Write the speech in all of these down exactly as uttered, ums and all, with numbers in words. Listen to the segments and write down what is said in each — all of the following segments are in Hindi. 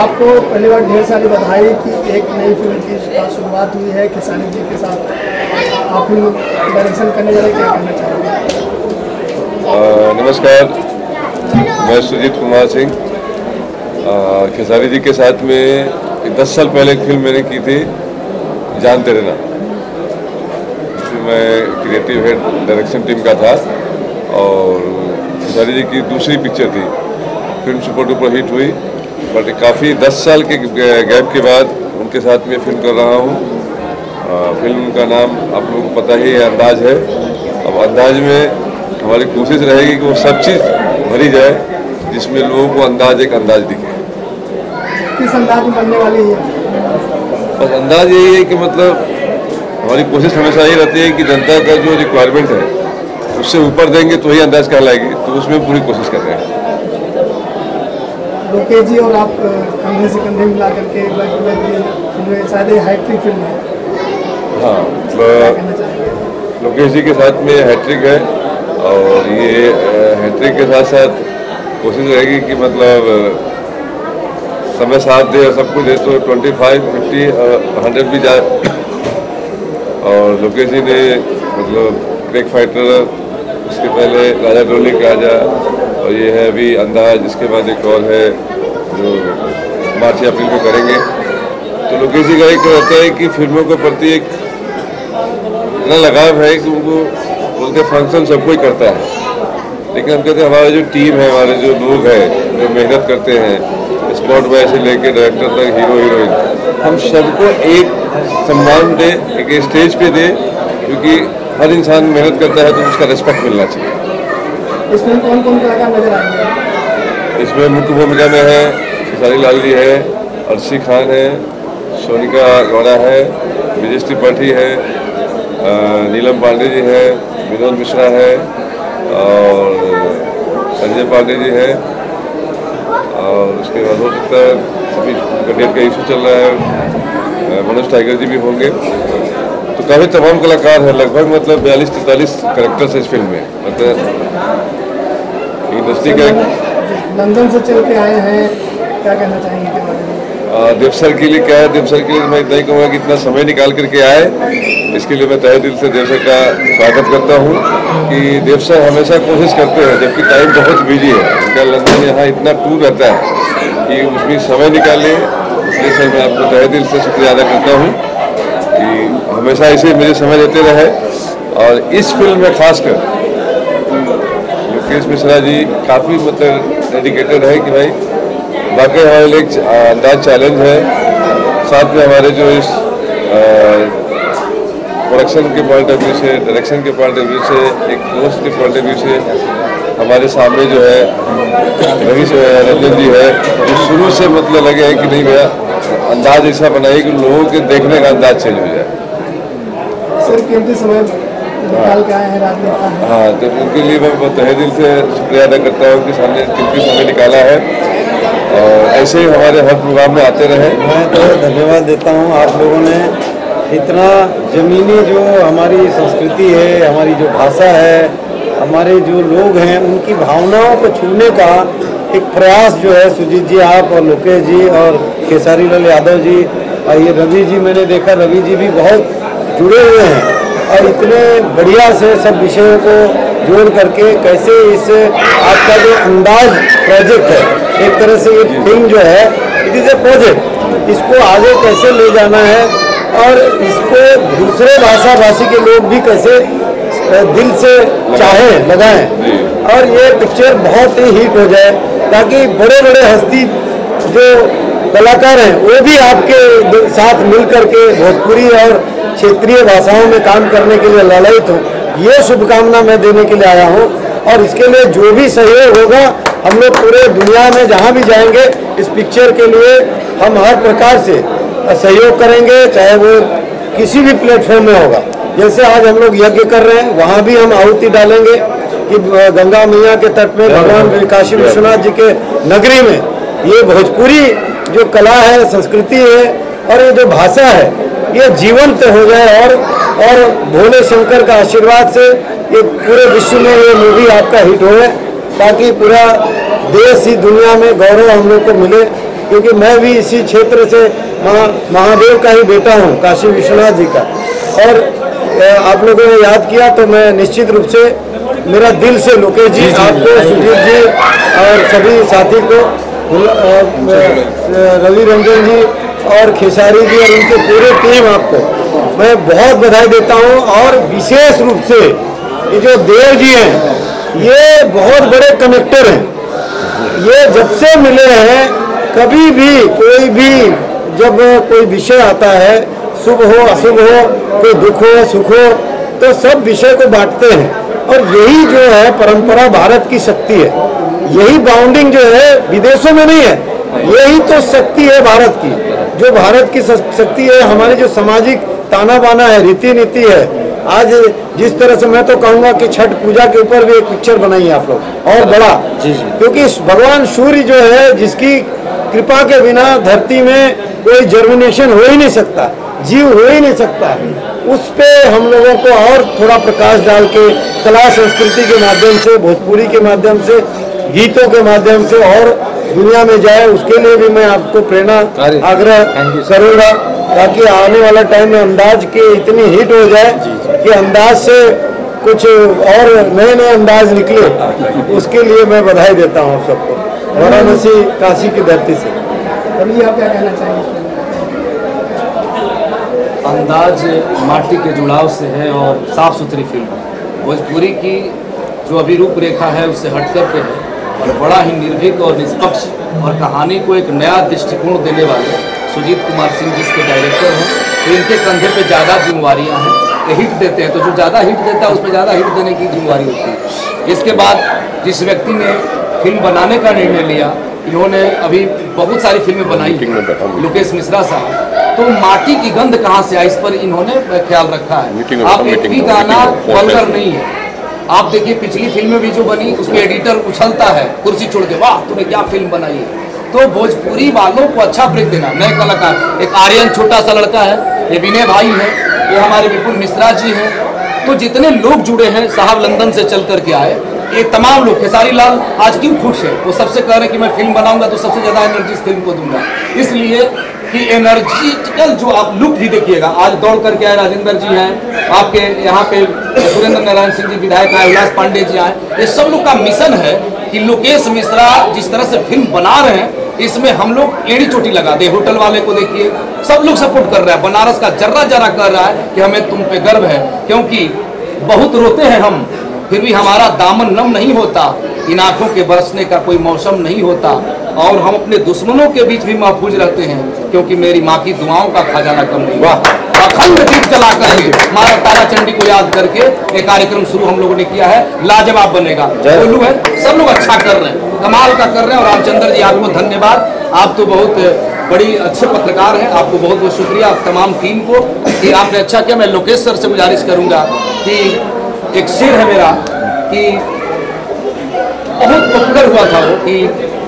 आपको पहली बार ढेर सारी बधाई कि एक नई फिल्म की शुरुआत हुई है खेसारी जी के साथ। आप फिल्म डायरेक्शन करने वाले क्या कहना चाहेंगे? नमस्कार, मैं सुजीत कुमार सिंह। खेसारी जी के साथ में दस साल पहले एक फिल्म मैंने की थी, जान तेरे, मैं क्रिएटिव हेड डायरेक्शन टीम का था और खेसारी जी की दूसरी पिक्चर थी। फिल्म सुपर डुपर हिट हुई, बट काफ़ी दस साल के गैप के बाद उनके साथ में फिल्म कर रहा हूँ। फिल्म का नाम आप लोगों को पता ही है, अंदाज है। अब अंदाज में हमारी कोशिश रहेगी कि वो सब चीज़ भरी जाए जिसमें लोगों को अंदाज एक अंदाज दिखे। किस अंदाज में बनने वाली है? बस अंदाज यही है कि मतलब हमारी कोशिश हमेशा ये रहती है कि जनता का जो रिक्वायरमेंट है उससे ऊपर देंगे तो ही अंदाज कहलाएगी, तो उसमें पूरी कोशिश कर रहे हैं। लोकेश जी और आप कंधे से कंधे मिला करके शायद हैट्रिक फिल्म है। हाँ, लोकेश जी के साथ में हैट्रिक है और ये हैट्रिक के साथ साथ कोशिश रहेगी कि मतलब समय साथ दे और सब कुछ दे, तो ट्वेंटी फाइव फिफ्टी हंड्रेड भी जाए। और लोकेश जी ने मतलब क्रिक फाइटर, उसके पहले राजा डोली का राजा, और ये है अभी अंदाज, इसके बाद एक और है जो मार्च अप्रैल में करेंगे। तो लोकेश जी का एक रहता है कि फिल्मों के प्रति एक इतना लगाव है कि उनको बोलते फंक्शन सब कोई करता है, लेकिन हम कहते हैं हमारे जो टीम है, हमारे जो लोग हैं जो मेहनत करते हैं, स्पॉट बॉय से लेकर डायरेक्टर तक, हीरो हीरोइन, हम सबको एक सम्मान दे, एक स्टेज पे दे, क्योंकि हर इंसान मेहनत करता है तो उसका रिस्पेक्ट मिलना चाहिए। इसमें कौन कौन कलाकार नजर आएंगे? इसमें मुख्य भूमिका में है खेसारी लाल जी है, अर्शी खान है, सोनिका गौड़ा है, ब्रजेश त्रिपाठी है, नीलम पांडे जी है, विनोद मिश्रा है और संजय पांडे जी है। और उसके बाद हो सकता है अभी डेट का इशू चल रहा है, मनोज टाइगर जी भी होंगे। तो काफ़ी तमाम कलाकार हैं, लगभग मतलब बयालीस तैतालीस करेक्टर्स हैं इस फिल्म में। मतलब इंडस्ट्री का लंदन से चल के आए हैं, क्या कहना चाहेंगे देवसर के लिए? क्या है देवसर के लिए, मैं इतना ही कहूँगा कि इतना समय निकाल करके आए, इसके लिए मैं तहे दिल से देवसर का स्वागत करता हूँ कि देवसर हमेशा कोशिश करते हैं, जबकि टाइम बहुत बिजी है उनका। लंदन यहाँ इतना टूर रहता है कि उसमें समय निकालें, इसलिए सर मैं आपको तहे दिल से शुक्रिया अदा करता हूँ कि हमेशा इसे मुझे समय देते रहे। और इस फिल्म में खासकर मुकेश मिश्रा जी काफ़ी मतलब डेडिकेटेड है कि भाई वाकई हमारे लिए अंदाज चैलेंज है, साथ में हमारे जो इस प्रोडक्शन के पॉइंट ऑफ व्यू से, डायरेक्शन के पॉइंट ऑफ व्यू से, एक दोस्त के पॉइंट ऑफ व्यू से हमारे सामने जो है रवि रंजन जी है, जो शुरू से मतलब लगे हैं कि नहीं भैया अंदाज ऐसा बनाइए कि लोगों के देखने का अंदाज चेंज हो जाए। सर कीमती समय निकाल के आए हैं रात में। हाँ, तो उनके लिए मैं तहे दिल से शुक्रिया अदा करता हूँ कि सामने कीमती समय निकाला है और ऐसे ही हमारे हर प्रोग्राम में आते रहे। मैं तो धन्यवाद देता हूँ आप लोगों ने, इतना ज़मीनी जो हमारी संस्कृति है, हमारी जो भाषा है, हमारे जो लोग हैं, उनकी भावनाओं को छूने का एक प्रयास जो है सुजीत जी आप और लोकेश जी और खेसारी लाल यादव जी और ये रवि जी, मैंने देखा रवि जी भी बहुत जुड़े हुए हैं और इतने बढ़िया से सब विषयों को जोड़ करके कैसे इस आपका जो अंदाज प्रोजेक्ट है, एक तरह से ये फिल्म जो है इट इज़ ए प्रोजेक्ट, इसको आगे कैसे ले जाना है और इसको दूसरे भाषा भाषी के लोग भी कैसे दिल से चाहे लगाएं और ये पिक्चर बहुत ही हिट हो जाए, ताकि बड़े बड़े हस्ती जो कलाकार हैं वो भी आपके साथ मिलकर के भोजपुरी और क्षेत्रीय भाषाओं में काम करने के लिए ललायित हो, ये शुभकामना मैं देने के लिए आया हूँ। और इसके लिए जो भी सहयोग होगा, हम लोग पूरे दुनिया में जहाँ भी जाएंगे इस पिक्चर के लिए हम हर प्रकार से सहयोग करेंगे, चाहे वो किसी भी प्लेटफॉर्म में होगा। जैसे आज हम लोग यज्ञ कर रहे हैं, वहाँ भी हम आहुति डालेंगे कि गंगा मैया के तट में भगवान काशी विश्वनाथ जी के नगरी में ये भोजपुरी जो कला है, संस्कृति है और ये जो भाषा है ये जीवंत हो जाए और और भोले शंकर का आशीर्वाद से ये पूरे विश्व में ये मूवी आपका हिट हो, ताकि पूरा देश ही दुनिया में गौरव हम लोग को मिले। क्योंकि मैं भी इसी क्षेत्र से महा, महादेव का ही बेटा हूँ, काशी विश्वनाथ जी का। और आप लोगों ने याद किया तो मैं निश्चित रूप से मेरा दिल से लोकेश जी, आपको, सुजीत जी और सभी साथी को, रवि रंजन जी और खेसारी जी और उनके पूरे टीम, आपको मैं बहुत बधाई देता हूँ। और विशेष रूप से ये जो देव जी हैं, ये बहुत बड़े कनेक्टर हैं। ये जब से मिले हैं, कभी भी कोई भी जब कोई विषय आता है, शुभ हो अशुभ हो, कोई दुख हो सुख हो, तो सब विषय को बांटते हैं। और यही जो है परंपरा भारत की शक्ति है, यही बाउंडिंग जो है विदेशों में नहीं है, यही तो शक्ति है भारत की। जो भारत की शक्ति है, हमारे जो सामाजिक ताना बाना है, रीति नीति है, आज जिस तरह से मैं तो कहूँगा कि छठ पूजा के ऊपर भी एक पिक्चर बनाई है आप लोग, और बड़ा, क्योंकि भगवान सूर्य जो है, जिसकी कृपा के बिना धरती में कोई जर्मिनेशन हो ही नहीं सकता, जीव हो ही नहीं सकता, उस पे हम लोगों को और थोड़ा प्रकाश डाल के कला संस्कृति के माध्यम से, भोजपुरी के माध्यम से, गीतों के माध्यम से और दुनिया में जाए, उसके लिए भी मैं आपको प्रेरणा आग्रह करूँगा, ताकि आने वाला टाइम में अंदाज के इतनी हिट हो जाए कि अंदाज से कुछ और नए नए अंदाज निकले। उसके लिए मैं बधाई देता हूँ आप सबको, वाराणसी काशी की धरती से। अभी आप क्या कहना चाहेंगे? अंदाज माटी के जुड़ाव से है और साफ सुथरी फिल्म, भोजपुरी की जो अभी रूपरेखा है उससे हटकर के है, और बड़ा ही निर्भीक और निष्पक्ष और कहानी को एक नया दृष्टिकोण देने वाले सुजीत कुमार सिंह जिसके डायरेक्टर हैं, तो इनके कंधे पे ज़्यादा जिम्मेवारियाँ हैं। ये हिट देते हैं तो जो ज़्यादा हिट देता है उस पर ज़्यादा हिट देने की जिम्मेवारी होती है। इसके बाद जिस व्यक्ति ने फिल्म बनाने का निर्णय लिया, इन्होंने अभी बहुत सारी फिल्में बनाई हैं, लोकेश मिश्रा साहब, तो माटी की गंध कहाँ से आई, इस पर इन्होंने ख्याल रखा है। आप एक भी गाना वल्गर नहीं है, आप देखिए पिछली फिल्म भी जो बनी उसमें एडिटर उछलता है कुर्सी छोड़ के, वाह तूने क्या फिल्म बनाई है। तो भोजपुरी वालों को अच्छा ब्रेक देना, नए कलाकार, एक आर्यन छोटा सा लड़का है, ये विनय भाई है, ये हमारे विपुल मिश्रा जी हैं, तो जितने लोग जुड़े हैं, साहब लंदन से चल करके आए, ये तमाम लोग, खेसारी लाल आज क्यों खुश है, वो सबसे कह रहे हैं कि मैं फिल्म बनाऊंगा तो सबसे ज़्यादा एनर्जी इस फिल्म को दूंगा, इसलिए कि एनर्जिटिकल जो आप लुक भी देखिएगा, आज दौड़ करके आए राजेंद्र जी हैं, आपके यहाँ पे सुरेंद्र नारायण सिंह जी विधायक आए, उल्लास पांडे जी आए, ये सब लोग का मिशन है कि लोकेश मिश्रा जिस तरह से फिल्म बना रहे हैं, इसमें हम लोग एड़ी चोटी लगा दे। होटल वाले को देखिए, सब लोग सपोर्ट कर रहा है, बनारस का जर्रा जर्रा कर रहा है कि हमें तुम पे गर्व है, क्योंकि बहुत रोते हैं हम, फिर भी हमारा दामन नम नहीं होता, इन आँखों के बरसने का कोई मौसम नहीं होता, और हम अपने दुश्मनों के बीच भी महफूज रहते हैं, क्योंकि मेरी माँ की दुआओं का खजाना कम नहीं। वाह, अखंड दीप जला करके माता तारा चंडी को याद करके एक कार्यक्रम शुरू हम लोगों ने किया है, लाजवाब बनेगा, बोलू है, सब लोग अच्छा कर रहे हैं, कमाल का कर रहे हैं। और रामचंद्र जी आपको धन्यवाद, आप तो बहुत बड़ी अच्छे पत्रकार हैं, आपको बहुत बहुत शुक्रिया, आप तमाम टीम को, कि आपने अच्छा किया। मैं लोकेश सर से गुजारिश करूँगा कि एक शेर है मेरा कि बहुत पॉपुलर हुआ था वो, कि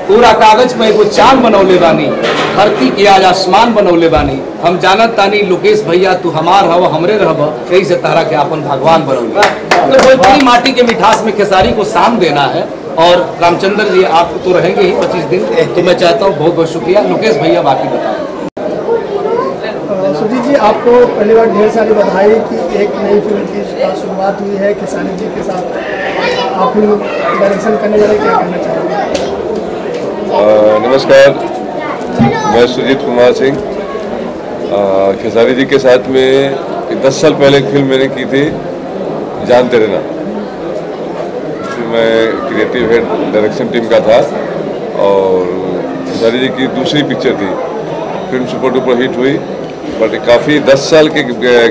पूरा कागज में वो चांद बनौले बानी, धरती के आज आसमान बनौले बानी, हम जानत तानी लोकेश भैया तू हमार हवा हमरे रहब, यही से तारा के आपन भगवान बनौले। तो भोजपुरी माटी के मिठास में खेसारी को शाम देना है, और रामचंद्र जी आप तो रहेंगे ही पच्चीस दिन, तो मैं चाहता हूँ बहुत बहुत शुक्रिया। लोकेश भैया बाकी बताओ। सुजीत जी आपको पहली बार ढेर सारी बधाई कि एक नई फिल्म की शुरुआत हुई है खेसारी जी के साथ, आप लोग डायरेक्शन करने वाले क्या कहना चाहेंगे? नमस्कार, मैं सुजीत कुमार सिंह। खेसारी जी के साथ में दस साल पहले एक फिल्म मैंने की थी, जान तेरे, मैं क्रिएटिव हेड डायरेक्शन टीम का था, और खेसारी जी की दूसरी पिक्चर थी, फिल्म सुपर डुपर हिट हुई, बट काफ़ी दस साल के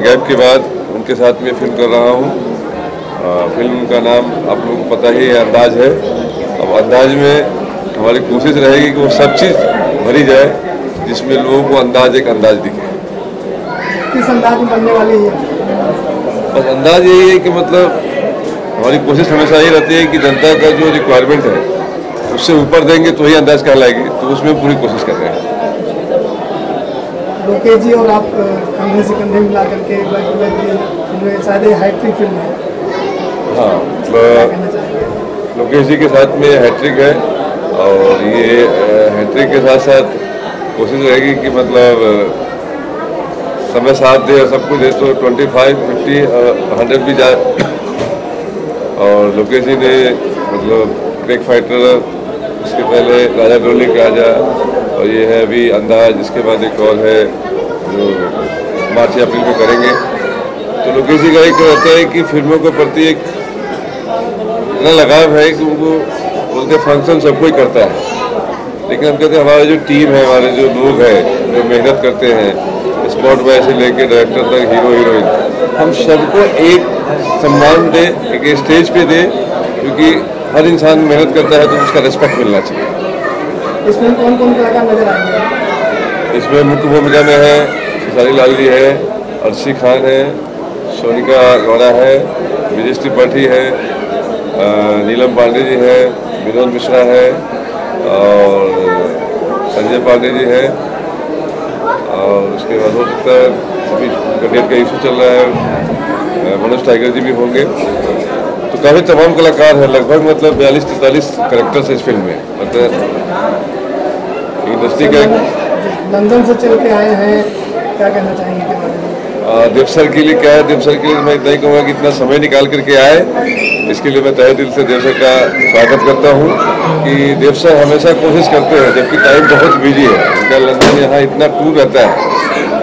गैप के बाद उनके साथ में फिल्म कर रहा हूँ। फिल्म का नाम आप लोगों को पता ही है, अंदाज है। अब अंदाज में हमारी कोशिश रहेगी कि वो सब चीज़ भरी जाए जिसमें लोगों को अंदाज एक अंदाज दिखे। किस अंदाज में बनने वाली है? बस अंदाज यही है कि मतलब हमारी कोशिश हमेशा ये रहती है कि जनता का जो रिक्वायरमेंट है उससे ऊपर देंगे तो ही अंदाज कहलाएगी, तो उसमें पूरी कोशिश कर रहे हैं। लोकेश जी और आप कंधे से कंधे मिला करके हाइट्रिक फिल्म है। हाँ, लोकेश जी के साथ में हैट्रिक है, और ये हैट्रिक के साथ साथ कोशिश रहेगी कि मतलब समय साथ दे और सब कुछ दे तो ट्वेंटी फाइव फिफ्टी हंड्रेड भी जाए। और लोकेश जी ने मतलब क्रिक फाइटर, इसके पहले राजा डोली का राजा, और ये है अभी अंदाज, इसके बाद एक और है जो मार्च या अप्रैल में करेंगे। तो लोकेश जी का एक रहता है कि फिल्मों के प्रति एक इतना लगाव है कि उनको बोलते फंक्शन सब कोई करता है, लेकिन हम कहते हैं हमारे जो टीम है, हमारे जो लोग हैं जो मेहनत करते हैं स्पॉट बॉय से लेकर डायरेक्टर तक, हीरो हीरोइन, हम सबको एक सम्मान दे, एक स्टेज पे दे, क्योंकि हर इंसान मेहनत करता है तो उसका रिस्पेक्ट मिलना चाहिए। इसमें कौन कौन कलाकार नजर आएंगे? इसमें मुख्य भूमिका में है खेसारी लाल जी है, अर्शी खान है, सोनिका गौड़ा है, ब्रजेश त्रिपाठी है, नीलम पांडे जी है, विनोद मिश्रा है और संजय पांडे जी है। और उसके बाद हो सकता है अभी डेट का इशू चल रहा है, मनोज टाइगर जी भी होंगे। तो काफ़ी तमाम कलाकार हैं, लगभग मतलब बयालीस तैंतालीस करेक्टर्स इस फिल्म में, मतलब इंडस्ट्री के। लंदन से चल के आए हैं, क्या कहना चाहेंगे देव सर के लिए? क्या है देव सर के लिए मैं इतना ही कहूँगा कि इतना समय निकाल करके आए, इसके लिए मैं तहे दिल से देव सर का स्वागत करता हूँ कि देव सर हमेशा कोशिश करते हैं, जबकि टाइम बहुत बिजी है उनका, लंदन यहाँ इतना टूर रहता है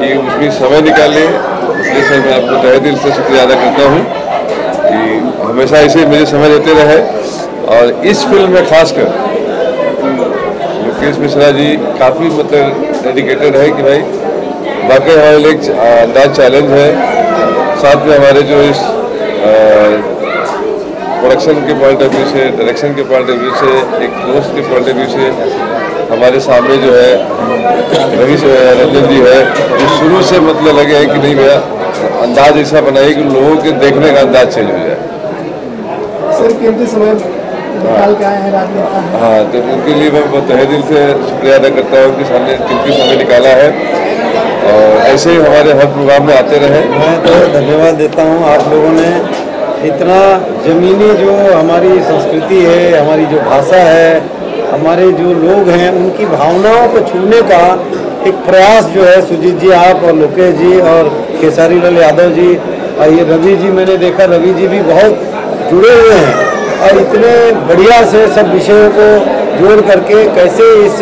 कि उसमें समय निकालें। इसलिए सर मैं आपको तहे दिल से शुक्रिया अदा करता हूँ कि हमेशा इसे मुझे समय देते रहे। और इस फिल्म में खासकर मुकेश मिश्रा जी काफ़ी मतलब डेडिकेटेड है कि भाई बाकी हमारे लिए अंदाज चैलेंज है, साथ में हमारे जो इस प्रोडक्शन के पॉइंट ऑफ व्यू से, डायरेक्शन के पॉइंट ऑफ व्यू से, एक दोस्त के पॉइंट ऑफ व्यू से हमारे सामने जो है रवि रंजन जी है, जो शुरू से मतलब लगे हैं कि नहीं भैया अंदाज ऐसा बनाइए कि लोगों के देखने का अंदाज चेंज हो जाए। सर कीमती समय निकाल के आए हैं रात में। हाँ, तो उनके लिए मैं तहे दिल से शुक्रिया अदा करता हूँ कि सामने कीमती समय निकाला है और ऐसे ही हमारे हर प्रोग्राम में आते रहे। मैं तो धन्यवाद देता हूं आप लोगों ने, इतना ज़मीनी जो हमारी संस्कृति है, हमारी जो भाषा है, हमारे जो लोग हैं उनकी भावनाओं को छूने का एक प्रयास जो है सुजीत जी आप और लोकेश जी और खेसारी लाल यादव जी और ये रवि जी, मैंने देखा रवि जी भी बहुत जुड़े हुए हैं और इतने बढ़िया से सब विषयों को जोड़ करके कैसे इस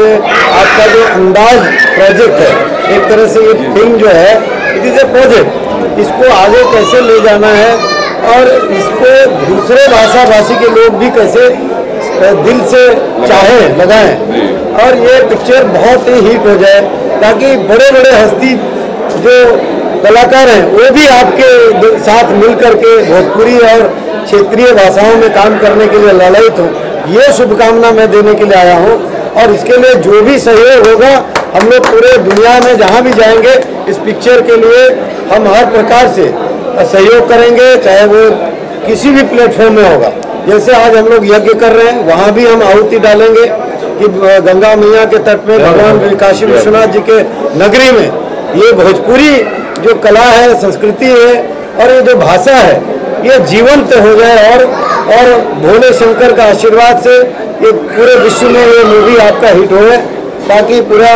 आपका जो अंदाज प्रोजेक्ट है, एक तरह से ये फिल्म जो है इट इज़ ए प्रोजेक्ट, इसको आगे कैसे ले जाना है और इसको दूसरे भाषा भाषी के लोग भी कैसे दिल से चाहे लगाएं और ये पिक्चर बहुत ही हिट हो जाए, ताकि बड़े बड़े हस्ती जो कलाकार हैं वो भी आपके साथ मिल करके भोजपुरी और क्षेत्रीय भाषाओं में काम करने के लिए लालायित हों, ये शुभकामना मैं देने के लिए आया हूँ। और इसके लिए जो भी सहयोग होगा हम लोग पूरे दुनिया में जहाँ भी जाएंगे इस पिक्चर के लिए हम हर प्रकार से सहयोग करेंगे, चाहे वो किसी भी प्लेटफॉर्म में होगा। जैसे आज हम लोग यज्ञ कर रहे हैं, वहाँ भी हम आहुति डालेंगे कि गंगा मैया के तट में भगवान काशी विश्वनाथ जी के नगरी में ये भोजपुरी जो कला है, संस्कृति है और ये जो भाषा है ये जीवंत हो जाए और और भोले शंकर का आशीर्वाद से ये पूरे विश्व में ये मूवी आपका हिट हो, ताकि पूरा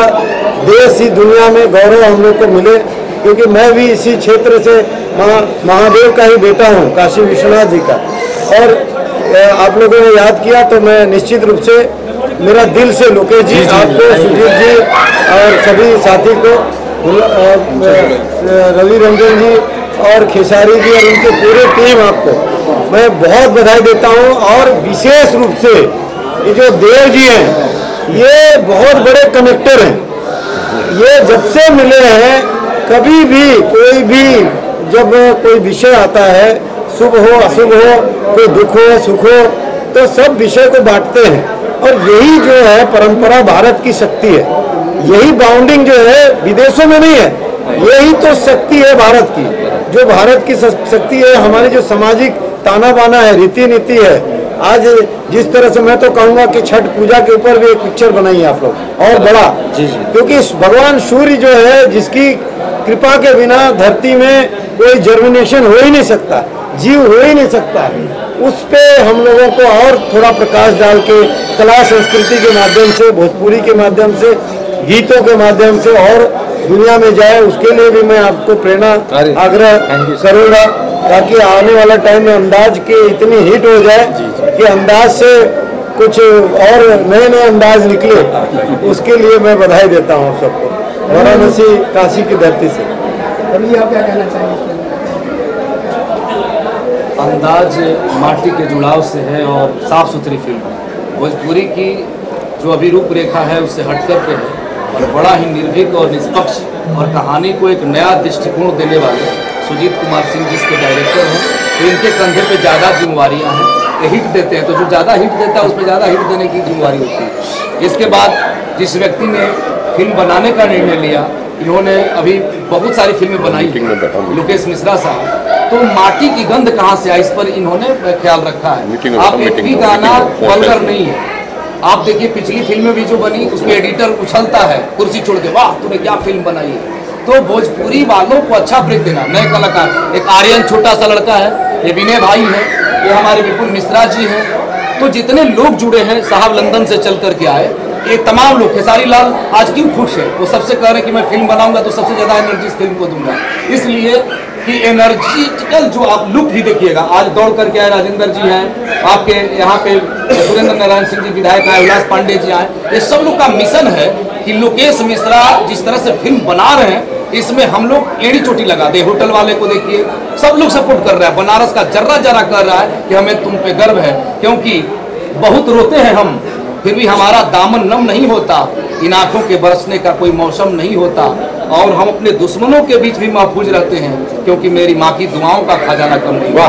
देश ही दुनिया में गौरव हम लोग को मिले, क्योंकि मैं भी इसी क्षेत्र से महा महादेव का ही बेटा हूँ, काशी विश्वनाथ जी का। और आप लोगों ने याद किया तो मैं निश्चित रूप से मेरा दिल से लोकेश जी आपको, सुजीत जी और सभी साथी को, रवि रंजन जी और खेसारी जी और उनके पूरे टीम आपको मैं बहुत बधाई देता हूं। और विशेष रूप से ये जो देव जी हैं ये बहुत बड़े कनेक्टर हैं, ये जब से मिले हैं कभी भी कोई भी जब कोई विषय आता है, शुभ हो अशुभ हो, कोई दुख हो सुख हो, तो सब विषय को बांटते हैं और यही जो है परंपरा भारत की शक्ति है, यही बाउंडिंग जो है विदेशों में नहीं है, यही तो शक्ति है भारत की, जो भारत की शक्ति है, हमारे जो सामाजिक ताना बाना है, रीति नीति है। आज जिस तरह से मैं तो कहूँगा कि छठ पूजा के ऊपर भी एक पिक्चर बनाई है आप लोग और बड़ा, क्योंकि भगवान सूर्य जो है जिसकी कृपा के बिना धरती में कोई जर्मिनेशन हो ही नहीं सकता, जीव हो ही नहीं सकता, उस पे हम लोगों को और थोड़ा प्रकाश डाल के कला संस्कृति के माध्यम से, भोजपुरी के माध्यम से गीतों के माध्यम से और दुनिया में जाए, उसके लिए भी मैं आपको प्रेरणा आग्रह करूँगा ताकि आने वाला टाइम में अंदाज की इतनी हिट हो जाए कि अंदाज से कुछ और नए नए अंदाज निकले, उसके लिए मैं बधाई देता हूँ सबको वाराणसी काशी की धरती से। रवि, आप क्या कहना चाहेंगे? अंदाज माटी के जुड़ाव से है और साफ सुथरी फिल्म है। भोजपुरी की जो अभी रूपरेखा है उससे हट करके है और बड़ा ही निर्भीक और निष्पक्ष और कहानी को एक नया दृष्टिकोण देने वाले सुजीत कुमार सिंह जिसके डायरेक्टर हैं, तो इनके कंधे पे ज़्यादा जिम्मेवारियाँ हैं। ये हिट देते हैं तो जो ज़्यादा हिट देता है उस पर ज़्यादा हिट देने की जिम्मेवारी होती है। इसके बाद जिस व्यक्ति ने फिल्म बनाने का निर्णय लिया, इन्होंने अभी बहुत सारी फिल्में बनाई, लोकेश मिश्रा साहब, तो माटी की गंध कहाँ से आई इस पर इन्होंने ख्याल रखा है। आप एक भी गाना बनकर नहीं है। आप देखिए पिछली फिल्म में भी जो बनी उसमें एडिटर उछलता है कुर्सी छोड़ के, वाह तूने क्या फिल्म बनाई है। तो भोजपुरी वालों को अच्छा ब्रेक देना, नए कलाकार, एक आर्यन छोटा सा लड़का है, ये विनय भाई है, ये हमारे विपुल मिश्रा जी हैं, तो जितने लोग जुड़े हैं साहब लंदन से चल करके आए, ये तमाम लोग। खेसारी लाल आज क्यों खुश है? वो सबसे कह रहे हैं कि मैं फिल्म बनाऊंगा तो सबसे ज़्यादा एनर्जी इस फिल्म को दूंगा, इसलिए कि एनर्जिटिकल जो आप लुक भी देखिएगा। आज दौड़ करके आए राजेंद्र जी हैं, आपके यहाँ पे सुरेंद्र नारायण सिंह जी विधायक आए, उल्लास पांडे जी आए, ये सब लोग का मिशन है कि लोकेश मिश्रा जिस तरह से फिल्म बना रहे हैं इसमें हम लोग एड़ी चोटी लगा दे। होटल वाले को देखिए, सब लोग सपोर्ट कर रहा है, बनारस का जर्रा जर्रा कर रहा है कि हमें तुम पे गर्व है, क्योंकि बहुत रोते हैं हम फिर भी हमारा दामन नम नहीं होता, इन आँखों के बरसने का कोई मौसम नहीं होता और हम अपने दुश्मनों के बीच भी महफूज रहते हैं क्योंकि मेरी माँ की दुआओं का खजाना कम नहीं। वाह,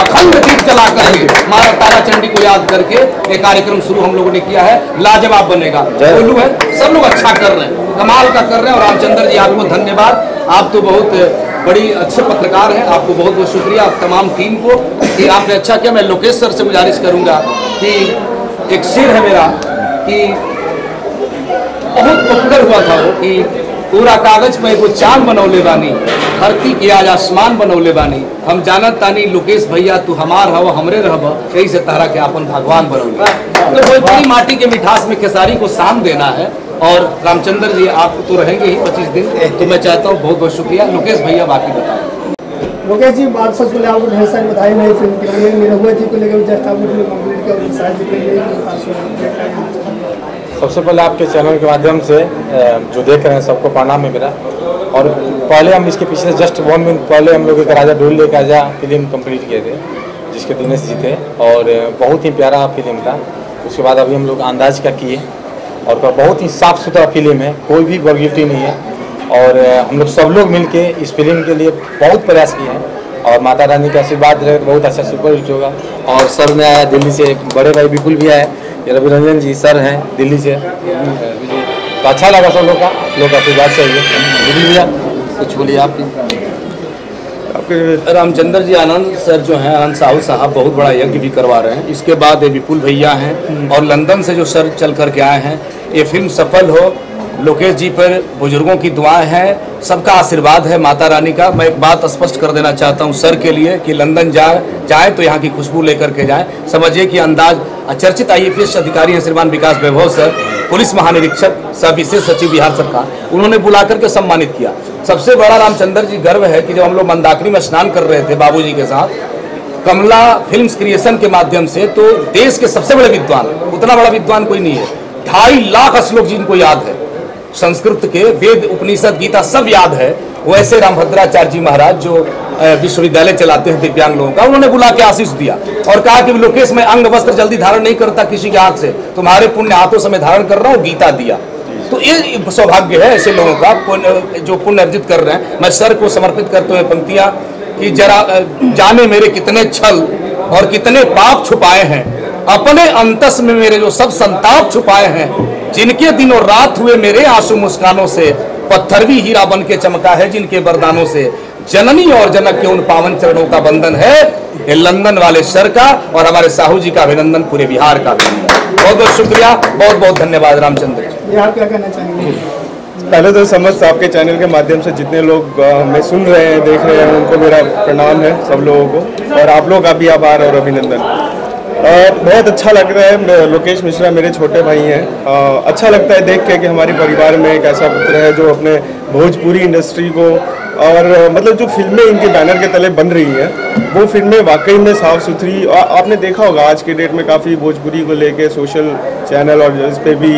अखंड दीप जला करके माता तारा चंडी को याद करके ये कार्यक्रम शुरू हम लोगों ने किया है, लाजवाब बनेगा। बोलू है, सब लोग अच्छा कर रहे हैं, कमाल का कर रहे हैं। और रामचंद्र जी आपको धन्यवाद, आप तो बहुत बड़ी अच्छे पत्रकार हैं, आपको बहुत बहुत शुक्रिया, आप तमाम टीम को कि आपने अच्छा किया। मैं लोकेश सर से गुजारिश करूँगा कि एक शेर है मेरा कि बहुत पॉपुलर हुआ था वो कि पूरा कागज में एगो चांद बनौले बानी, धरती के आज आसमान बनौले बानी, हम जानत तानी लोकेश भैया तू हमार हव हमरे रहब, यही से तारा के आपन भगवान बनौले। तो भोजपुरी माटी के मिठास में खेसारी को शान देना है और रामचंद्र जी आप तो रहेंगे ही पच्चीस दिन, तो मैं चाहता हूँ बहुत बहुत शुक्रिया। लोकेश भैया बाकी बताए। लोकेश जी, बात सच बोले, आपको ढेर सारी बधाई मेरी फिल्म के लिए, मेरे जी को लेकर जस्ट आपको। सबसे पहले आपके चैनल के माध्यम से जो देख रहे हैं सबको प्रणाम है मेरा। और पहले हम इसके पीछे जस्ट वन मिनट पहले हम लोग एक राजा डोली एक राजा फिल्म कंप्लीट किए थे जिसके दिनेश जीते और बहुत ही प्यारा फिल्म था। उसके बाद अभी हम लोग अंदाज का किए और बहुत ही साफ़ सुथरा फिल्म है, कोई भी वल्गैरिटी नहीं है और हम लोग सब लोग मिल के इस फिल्म के लिए बहुत प्रयास किए हैं और माता रानी का आशीर्वाद रहे तो बहुत अच्छा सुपर हिट होगा। और सर में आया दिल्ली से एक बड़े भाई बिल्कुल भी आए, ये रवि रंजन जी सर हैं दिल्ली से, तो अच्छा लगा सब लोग का लोग आशीर्वाद चाहिए। बिल्कुल भैया कुछ बोलिए आप। आपके रामचंद्र जी, आनंद सर जो हैं, आनंद साहू साहब बहुत बड़ा यज्ञ भी करवा रहे हैं। इसके बाद ये विपुल भैया हैं और लंदन से जो सर चल करके आए हैं, ये फिल्म सफल हो। लोकेश जी पर बुजुर्गों की दुआएं हैं, सबका आशीर्वाद है माता रानी का। मैं एक बात स्पष्ट कर देना चाहता हूं सर के लिए कि लंदन जाए जाए तो यहां की खुशबू लेकर के जाए। समझिए कि अंदाज चर्चित आई ए एस अधिकारी हैं श्रीमान विकास वैभव सर, पुलिस महानिरीक्षक सह विशेष सचिव बिहार सरकार, उन्होंने बुला करके सम्मानित किया। सबसे बड़ा रामचंद्र जी गर्व है कि जब हम लोग मंदाकिनी में स्नान कर रहे थे बाबू जी के साथ कमला फिल्म क्रिएशन के माध्यम से, तो देश के सबसे बड़े विद्वान, उतना बड़ा विद्वान कोई नहीं है, ढाई लाख श्लोक जिनको याद है संस्कृत के, वेद उपनिषद गीता सब याद है। वैसे रामभद्राचार्य जी महाराज जो विश्वविद्यालय चलाते हैं दिव्यांग लोगों का, उन्होंने बुला के आशीष दिया और कहा कि लोकेश मैं अंग वस्त्र जल्दी धारण नहीं करता किसी के हाथ से, तुम्हारे पुण्य हाथों से मैं धारण कर रहा हूँ, गीता दिया। तो ये सौभाग्य है ऐसे लोगों का पुण्य जो पुण्य अर्जित कर रहे हैं। मैं सर को समर्पित करते हुए पंक्तियाँ कि जरा जाने मेरे कितने छल और कितने पाप छुपाए हैं, अपने अंतस में मेरे जो सब संताप छुपाए हैं, जिनके दिनों रात हुए मेरे आंसू मुस्कानों से, पत्थर भी हीरा बन के चमका है जिनके वरदानों से, जननी और जनक के उन पावन चरणों का बंधन है। ये लंदन वाले सर का और हमारे साहू जी का अभिनंदन पूरे बिहार का। बहुत बहुत शुक्रिया, बहुत बहुत धन्यवाद रामचंद्र जी। आप क्या कहना चाहेंगे? पहले तो समझ साहब के चैनल के माध्यम से जितने लोग हमें सुन रहे हैं देख रहे हैं उनको मेरा प्रणाम है सब लोगों को, और आप लोग का भी आभार और अभिनंदन। बहुत अच्छा लग रहा है। लोकेश मिश्रा मेरे छोटे भाई हैं, अच्छा लगता है देख के कि हमारे परिवार में एक ऐसा पुत्र है जो अपने भोजपुरी इंडस्ट्री को और मतलब जो फिल्में इनके बैनर के तले बन रही हैं वो फिल्में वाकई में साफ़ सुथरी। आपने देखा होगा आज के डेट में काफ़ी भोजपुरी को लेके सोशल चैनल और इस पर भी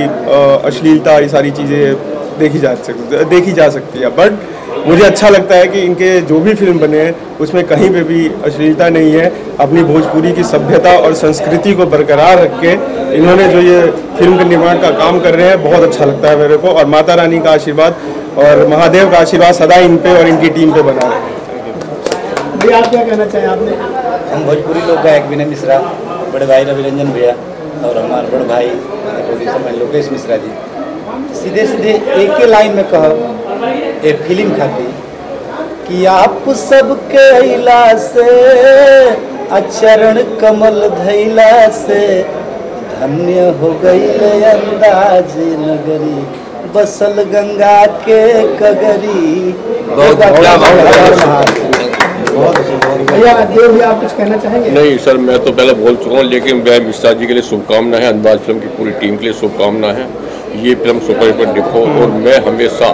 अश्लीलता ये सारी चीज़ें देखी जा सकती देखी जा सकती है, बट मुझे अच्छा लगता है कि इनके जो भी फिल्म बने हैं उसमें कहीं पे भी अश्लीलता नहीं है। अपनी भोजपुरी की सभ्यता और संस्कृति को बरकरार रख के इन्होंने जो ये फिल्म के निर्माण का काम कर रहे हैं बहुत अच्छा लगता है मेरे को, और माता रानी का आशीर्वाद और महादेव का आशीर्वाद सदा इन पे और इनकी टीम पे बना रहे हैं। भैया आप क्या कहना चाहिए आपने? हम भोजपुरी लोग का एक विनोद मिश्रा, बड़े भाई रवि रंजन भैया और हमारे बड़े भाई प्रोड्यूसर में लोकेश मिश्रा जी, सीधे सीधे एक ही लाइन में कहो ये फिल्म खाती कि आप सबके अला से अचरण कमल धैला से धन्य हो गई अंदाज नगरी बसल गंगा के कगरी। बहुत भैया आप कुछ कहना चाहेंगे? नहीं सर, मैं तो पहले बोल चुका हूँ, लेकिन भैया मिश्रा जी के लिए शुभकामना है, अंदाज फिल्म की पूरी टीम के लिए शुभकामना है। ये फिल्म सुपर डुपर हो और मैं हमेशा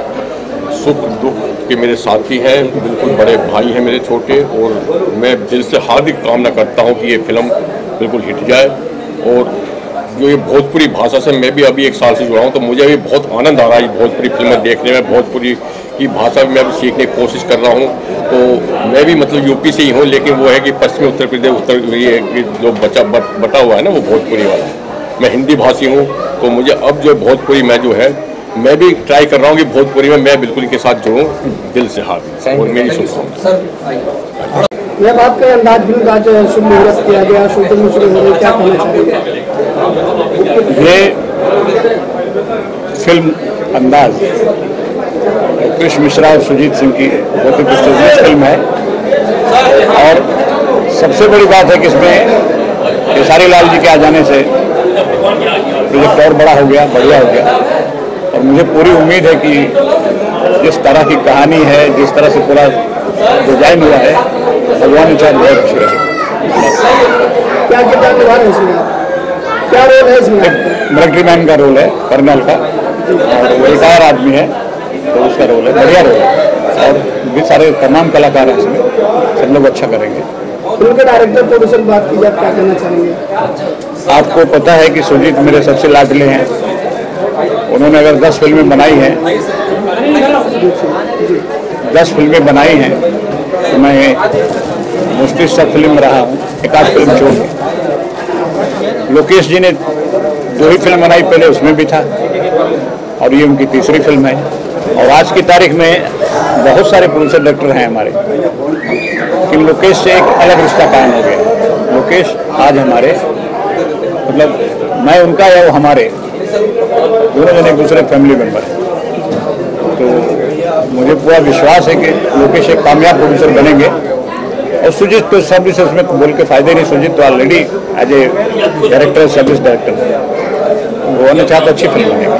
सुख दुख के मेरे साथी हैं, बिल्कुल बड़े भाई हैं मेरे छोटे, और मैं दिल से हार्दिक कामना करता हूं कि ये फिल्म बिल्कुल हिट जाए। और जो ये भोजपुरी भाषा से मैं भी अभी एक साल से जुड़ा हूं तो मुझे भी बहुत आनंद आ रहा है भोजपुरी फिल्में देखने में, भोजपुरी की भाषा भी मैं भी सीखने की कोशिश कर रहा हूँ। तो मैं भी मतलब यूपी से ही हूँ, लेकिन वो है कि पश्चिमी उत्तर प्रदेश उत्तर जो बचा बट, बटा हुआ है ना वो भोजपुरी वाला है। मैं हिंदी भाषी हूँ तो मुझे अब जो भोजपुरी में जो है मैं भी ट्राई कर रहा हूँ कि भोजपुरी में मैं बिल्कुल इनके साथ जुड़ूँ दिल से हाथ और मेरी शुभकामना। जब आपका अंदाज फिल्म का जो शुभ मुहूर्त किया गया शूटिंग शुरू होने क्या कहना? ये फिल्म अंदाज लोकेश मिश्रा और सुजीत सिंह की बहुत ही प्रस्तावित फिल्म है, और सबसे बड़ी बात है कि इसमें खेसारी लाल जी के आ जाने से प्रोजेक्ट और बड़ा हो गया, बढ़िया हो गया। और मुझे पूरी उम्मीद है कि जिस तरह की कहानी है, जिस तरह से पूरा डिजाइन हुआ है, भगवान चाहे बहुत अच्छी रहेगी। क्या किरदार निभा रहे हैं इसमें? क्या रोल है इसमें? मिलिट्री मैन का रोल है, कर्नल का, और रिटायर आदमी है तो उसका रोल है, बढ़िया रोल है। और भी सारे तमाम कलाकार हैं इसमें, सब लोग अच्छा करेंगे। फिल्म के डायरेक्टर प्रोड्यूसर बात की आप क्या कहना चाहेंगे? आपको पता है कि सुजीत मेरे सबसे लाडले हैं, उन्होंने अगर दस फिल्में बनाई हैं दस फिल्में बनाई हैं तो मैं मुश्किल सब फिल्म रहा हूँ, एक आध फिल्म छोड़ के। लोकेश जी ने दो ही फिल्म बनाई पहले, उसमें भी था, और ये उनकी तीसरी फिल्म है। और आज की तारीख में बहुत सारे प्रोड्यूसर डायरेक्टर हैं हमारे, लेकिन लोकेश से एक अलग रिश्ता कायम हो गया। लोकेश आज हमारे मतलब मैं उनका या वो हमारे दोनों जने एक दूसरे फैमिली मेम्बर हैं, तो मुझे पूरा विश्वास है कि लोकेश एक कामयाब प्रोड्यूसर बनेंगे। और सुजीत तो सर्विस उसमें बोल के फायदे नहीं, सुजीत तो already as a director service director उन्होंने चाहते अच्छी फिल्म बनेगी।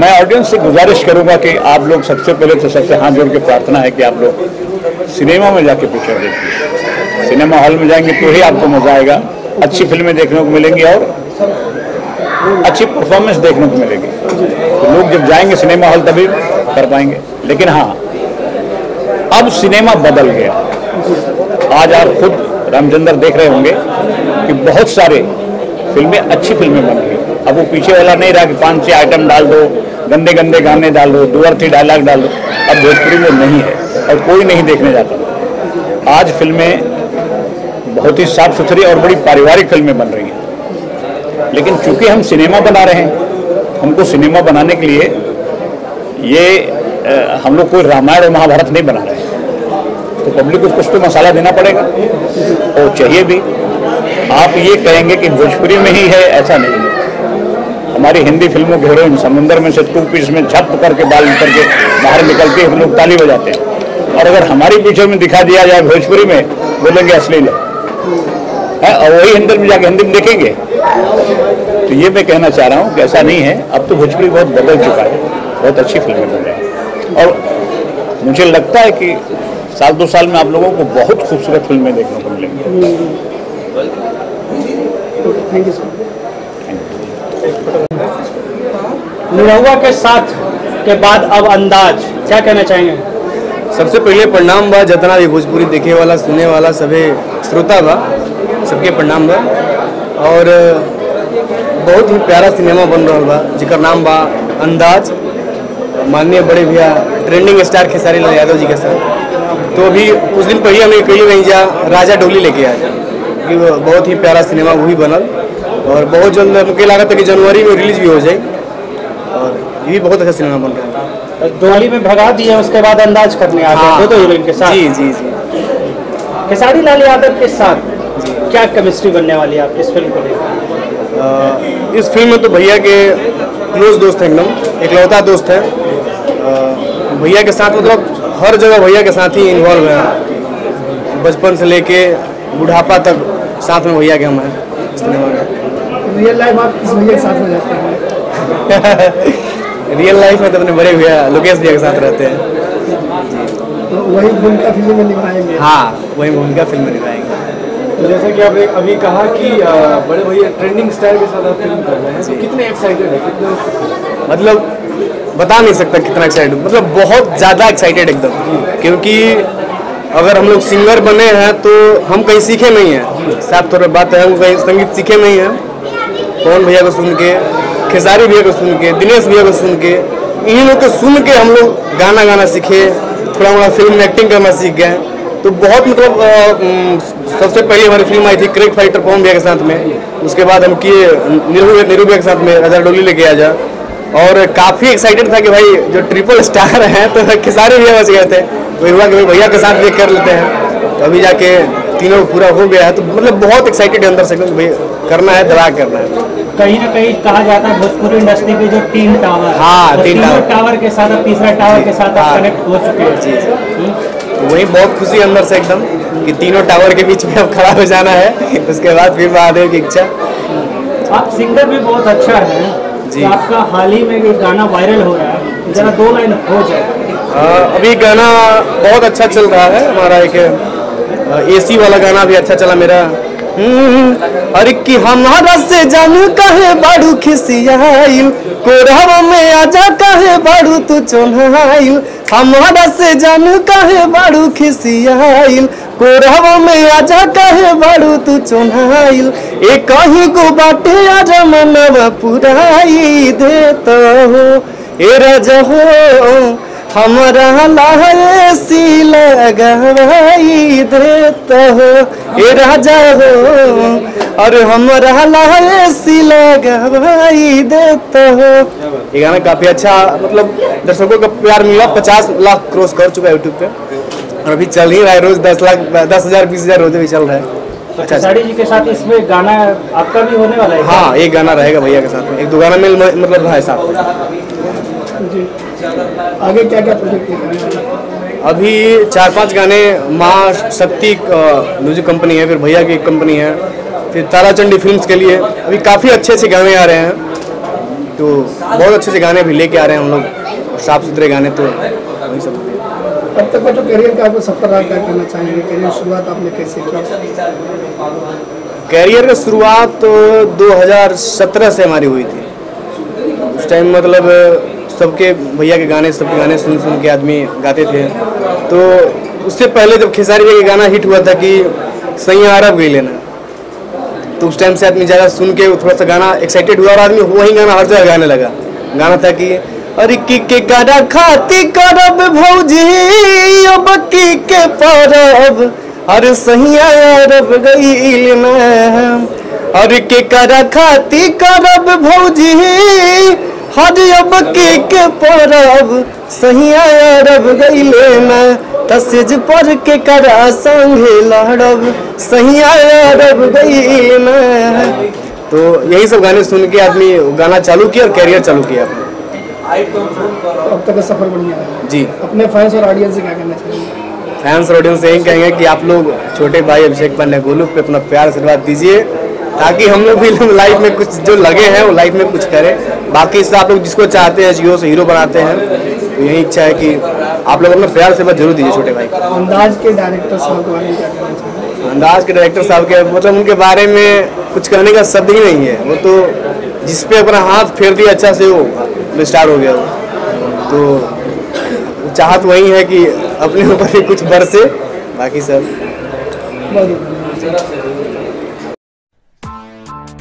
मैं ऑडियंस से गुजारिश करूंगा कि आप लोग सबसे पहले तो सबसे हाथ जोड़ के प्रार्थना है कि आप लोग सिनेमा में जाके पिक्चर देखिए, सिनेमा हॉल में जाएंगे तो ही आपको मजा आएगा, अच्छी फिल्में देखने को मिलेंगी और अच्छी परफॉर्मेंस देखने को मिलेगी। तो लोग जब जाएंगे सिनेमा हॉल तभी कर पाएंगे। लेकिन हाँ, अब सिनेमा बदल गया। आज आप खुद रामचंद्र देख रहे होंगे कि बहुत सारे फिल्में अच्छी फिल्में बन गई। अब वो पीछे वाला नहीं रहा कि पाँच छः आइटम डाल दो, गंदे गंदे गाने डाल दो, दो अर्थी डायलॉग डाल दो, अब भोजपुरी में नहीं है और कोई नहीं देखने जाता। आज फिल्में बहुत ही साफ सुथरी और बड़ी पारिवारिक फिल्में बन रही हैं। लेकिन चूंकि हम सिनेमा बना रहे हैं, हमको सिनेमा बनाने के लिए ये आ, हम लोग कोई रामायण और महाभारत नहीं बना रहे हैं, तो पब्लिक को कुछ तो मसाला देना पड़ेगा और चाहिए भी। आप ये कहेंगे कि भोजपुरी में ही है, ऐसा नहीं है। हमारी हिंदी फिल्मों के हीरोइन समुंदर में से टू पीस में झप करके बाल निकल के बाहर निकलते हैं, हम लोग ताली बजाते हैं, और अगर हमारी पिक्चर में दिखा दिया जाए भोजपुरी में बोलेंगे अश्लील है, और वही हिंदी में जाके हिंदी में देखेंगे। तो ये मैं कहना चाह रहा हूँ कि ऐसा नहीं है, अब तो भोजपुरी बहुत बदल चुका है, बहुत अच्छी फिल्में बन रही हैं। और मुझे लगता है कि साल दो साल में आप लोगों को बहुत खूबसूरत फिल्में देखने को मिलेंगी। निरहुआ के साथ के बाद अब अंदाज, क्या कहना चाहेंगे? सबसे पहले प्रणाम बा जितना भी भोजपुरी देखे वाला सुने वाला सभी श्रोता बा, सबके प्रणाम बा। और बहुत ही प्यारा सिनेमा बन रहा बा जिकर नाम बा अंदाज, माननीय बड़े भैया ट्रेंडिंग स्टार खेसारी लाल यादव जी के साथ। तो अभी कुछ दिन पहले हमें कई वहीं जा राजा डोली लेके आए कि बहुत ही प्यारा सिनेमा वही बनल और बहुत जल्द मुझे लगा था कि जनवरी में रिलीज भी हो जाए और ये बहुत अच्छा सिनेमा बन रहा है। डोली में भगा दिए, उसके बाद अंदाज करने आ गए। हाँ। दो हीरोइन के साथ जी जी जी खेसारी लाल यादव के साथ जी। क्या केमिस्ट्री बनने वाली है आप इस फिल्म को लेकर? इस फिल्म में तो भैया के क्लोज दोस्त हैं, एकदम एकलौता दोस्त है भैया के साथ, मतलब हर जगह भैया के साथ ही इन्वॉल्व है, बचपन से लेके बुढ़ापा तक साथ में भैया के हम हैं सिनेमा में। रियल लाइफ आप किस भैया के साथ में जाते हैं? रियल लाइफ में तो अपने बड़े भैया लोकेश भैया के साथ रहते हैं, तो वही भूमिका फिल्म में निभाएंगे। हाँ, वही भूमिका फिल्म में निभाएंगे। तो जैसे कि आपने अभी कहा कि बड़े भैया ट्रेंडिंग स्टार के साथ आप फिल्म कर रहे हैं, तो कितने एक्साइटेड है? कितने मतलब बता नहीं सकता कितना एक्साइटेड, मतलब बहुत ज़्यादा एक्साइटेड एकदम, क्योंकि अगर हम लोग सिंगर बने हैं तो हम कहीं सीखे नहीं हैं, साफ तौर पर बात है, हम कहीं संगीत सीखे नहीं हैं। पवन भैया को सुन के, खेसारी भैया को सुन के, दिनेश भैया को सुन के, इन लोग को सुन के हम लोग गाना गाना सीखे, थोड़ा मोड़ा फिल्म में एक्टिंग करना सीख गए। तो बहुत मतलब आ, सबसे पहले हमारी फिल्म आई थी क्रिक फाइटर पवन भैया के साथ में, उसके बाद हम किए निरू निरू भैया के साथ में राजा डोली लेके आजा, और काफ़ी एक्साइटेड था कि भाई जो ट्रिपल स्टार हैं तो खेसारी भैया बच गए थे, तो हुआ कि भैया के साथ भी कर लेते हैं, तो अभी जाके तीनों पूरा हो गया है। तो मतलब बहुत एक्साइटेड है अंदर से, करना है, दबा करना है। कहीं ना कहीं कहा जाता है भोजपुरी इंडस्ट्री के जो तीन टावर, हाँ तीन टावर, टावर के साथ तीसरा टावर के साथ आप कनेक्ट हो चुके हैं। जी तो वही बहुत खुशी अंदर से एकदम कि तीनों टावर के बीच में अब खड़ा हो जाना है, उसके बाद फिर महादेव की इच्छा। आप सिंगर भी बहुत अच्छा है जी, आपका हाल ही में एक गाना वायरल हो रहा है, जरा दो लाइन हो जाए। अभी गाना बहुत अच्छा चल रहा है हमारा, एक एसी वाला गाना भी अच्छा चला मेरा, अरे कि हमारा से जानू कहे बाड़ू खिसियाइल, कोरहवा में आजा कहे बाड़ू तू चोन्हाइल, हमारा से जानू कहे बाड़ू खिसियाइल, कोरहवा में आजा कहे बाड़ू तू चोन्हाइल, एक कहीं को बाटे आजा मनवा पुराई देता हो, ए राजा हो हमारा लासी लगाई देता हो, ए राजा हो और हमारा लासी लगाई देता हो। ये गाना काफ़ी अच्छा, मतलब दर्शकों का प्यार मिला, पचास लाख क्रॉस कर चुका है यूट्यूब पे, और अभी चल ही रहा है रोज दस लाख दस हज़ार बीस हज़ार रोज भी चल रहा है। अच्छा, साड़ी जी के साथ इसमें गाना आपका भी होने वाला है? हाँ, एक गाना रहेगा भैया के साथ में, एक दो गाना मेल मतलब है साथ। आगे क्या क्या प्रोजेक्ट? अभी चार पांच गाने माँ शक्ति म्यूजिक कंपनी है, फिर भैया की कंपनी है, फिर तारा चंडी फिल्म्स के लिए अभी काफ़ी अच्छे अच्छे गाने आ रहे हैं, तो बहुत अच्छे अच्छे गाने भी लेके आ रहे हैं हम लोग, साफ सुथरे गाने। तो वही सब। तब तक का जो करियर का आपको सफर क्या करना चाहेंगे? करियर शुरुआत आपने कैसे किया? करियर की शुरुआत दो हज़ार सत्रह से हमारी हुई थी, उस टाइम मतलब सबके भैया के गाने सबके गाने सुन सुन के आदमी गाते थे। तो उससे पहले जब खेसारी भैया का गाना हिट हुआ था कि सही अरब गई लेना, तो उस टाइम से आदमी ज़्यादा सुन के थोड़ा सा गाना एक्साइटेड हुआ और आदमी वही गाना हर जगह गाने लगा। गाना था कि अरे की के गाना खाती करब भौजी बकी के परब, अरे सही अरब गई लेना, अरे के गाना खाती करब भौजी हजब के के परब, सहिया अरब गईले ना, तसेज पर के करा संगे लड़ब, सहिया अरब गईले ना। तो यही सब गाने सुन के आदमी गाना चालू किया और कैरियर चालू किया। अब तक सफर बढ़िया है जी। अपने फैंस और ऑडियंस से क्या कहना चाहिए? फैंस और ऑडियंस से यही कहेंगे कि आप लोग छोटे भाई अभिषेक पांडे गोलू पे अपना प्यार आशीर्वाद दीजिए, ताकि हम लोग भी लाइफ में कुछ जो लगे हैं वो लाइफ में कुछ करें। बाकी इससे आप लोग जिसको चाहते हैं जीरो से हीरो बनाते हैं, तो यही इच्छा है कि आप लोग अपना प्यार से मत जरूर दीजिए छोटे भाई को। अंदाज के डायरेक्टर साहब के अंदाज के डायरेक्टर साहब के मतलब उनके बारे में कुछ कहने का शब्द ही नहीं है। वो तो जिसपे अपना हाथ फेर दिया अच्छा से वो स्टार हो गया। तो चाहत वही है कि अपने ऊपर कुछ बरसे, बाकी सब।